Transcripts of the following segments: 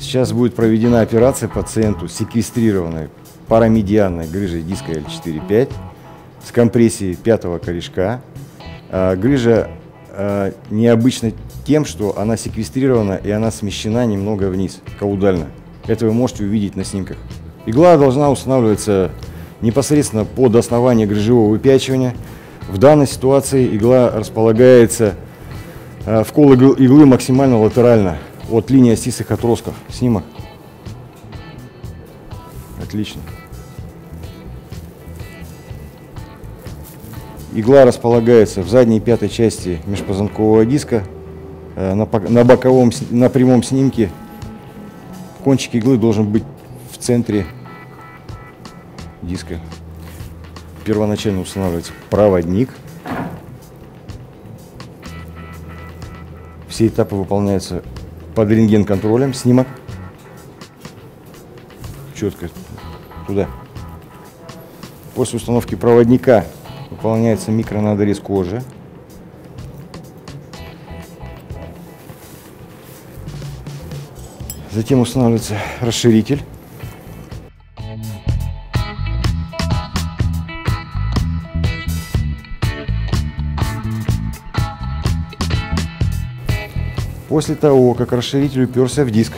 Сейчас будет проведена операция пациенту с секвестрированной парамедианной грыжей диска L4-5 с компрессией 5-го корешка. Грыжа необычна тем, что она секвестрирована и она смещена немного вниз, каудально. Это вы можете увидеть на снимках. Игла должна устанавливаться непосредственно под основание грыжевого выпячивания. В данной ситуации игла располагается, вкол иглы максимально латерально от линии остистых отростков. Снимок. Отлично. Игла располагается в задней пятой части межпозвонкового диска. На прямом снимке кончик иглы должен быть в центре диска. Первоначально устанавливается проводник. Все этапы выполняются под рентген-контролем. Снимок. Четко туда. После установки проводника выполняется микронадрез кожи. Затем устанавливается расширитель. После того, как расширитель уперся в диск,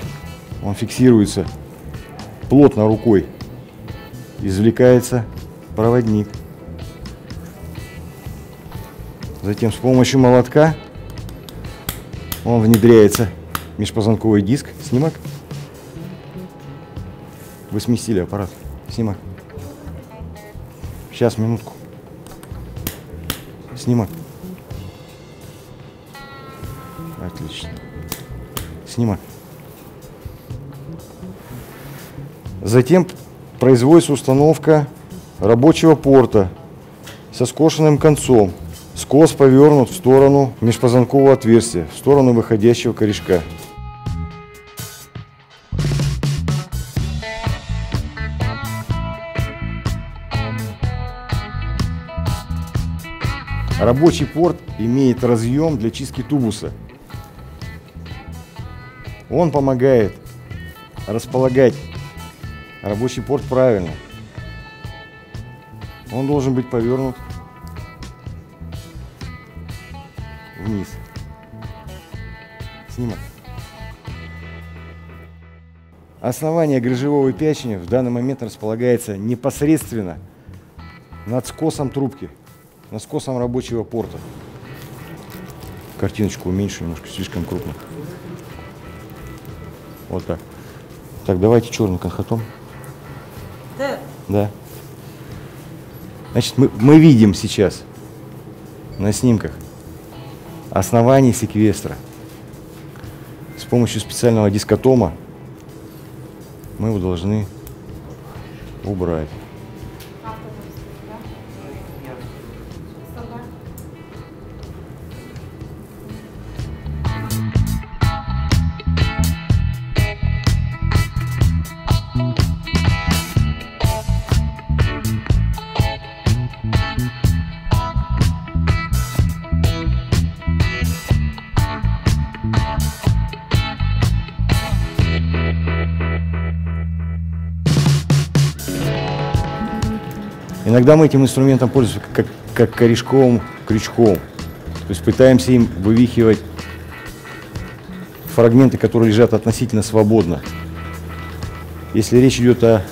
он фиксируется плотно рукой, извлекается проводник. Затем с помощью молотка он внедряется в межпозвонковый диск. Снимок. Вы сместили аппарат. Снимок. Сейчас, минутку. Снимок. Отлично. Снимок. Затем производится установка рабочего порта со скошенным концом. Скос повернут в сторону межпозвонкового отверстия, в сторону выходящего корешка. Рабочий порт имеет разъем для чистки тубуса. Он помогает располагать рабочий порт правильно. Он должен быть повернут вниз. Снимок. Основание грыжевого печени в данный момент располагается непосредственно над скосом трубки, над скосом рабочего порта. Картиночку уменьшу немножко, слишком крупно. Вот так. Так, давайте черный конхотом. Да. Да. Значит, мы видим сейчас на снимках основание секвестра. С помощью специального дискотома мы его должны убрать. Иногда мы этим инструментом пользуемся как корешковым крючком. То есть пытаемся им вывихивать фрагменты, которые лежат относительно свободно. Если речь идет о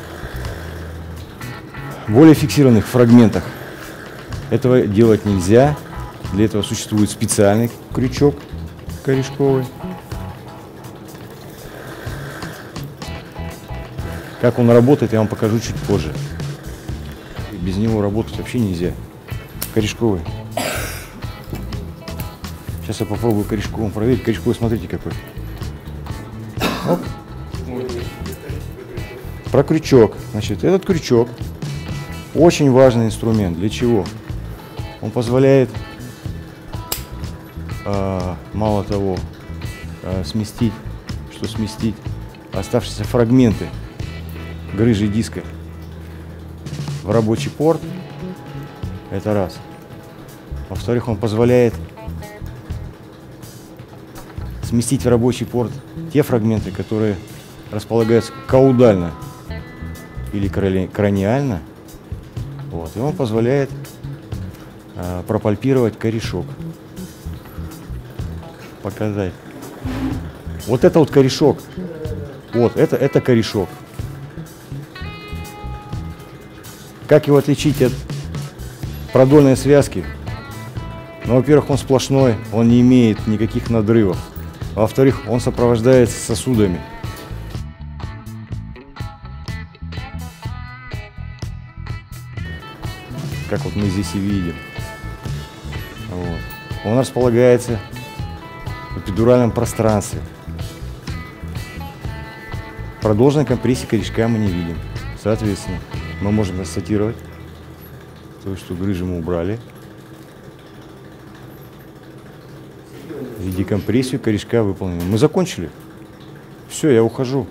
более фиксированных фрагментах, этого делать нельзя. Для этого существует специальный крючок корешковый. Как он работает, я вам покажу чуть позже. Без него работать вообще нельзя. Корешковый. Сейчас я попробую корешковым проверить. Корешковый, смотрите, какой. Оп. Про крючок. Значит, этот крючок очень важный инструмент. Для чего? Он позволяет мало того, сместить оставшиеся фрагменты грыжи диска в рабочий порт. Это раз. Во-вторых, он позволяет сместить в рабочий порт те фрагменты, которые располагаются каудально или краниально. Вот. И он позволяет пропальпировать корешок. Показать. Вот это вот корешок. Вот, это корешок. Как его отличить от продольной связки? Ну, во-первых, он сплошной, он не имеет никаких надрывов. Во-вторых, он сопровождается сосудами. Как вот мы здесь и видим. Вот. Он располагается в эпидуральном пространстве. Продолженной компрессии корешка мы не видим. Соответственно, мы можем констатировать то, что грыжу мы убрали. И декомпрессию корешка выполнена. Мы закончили. Все, я ухожу.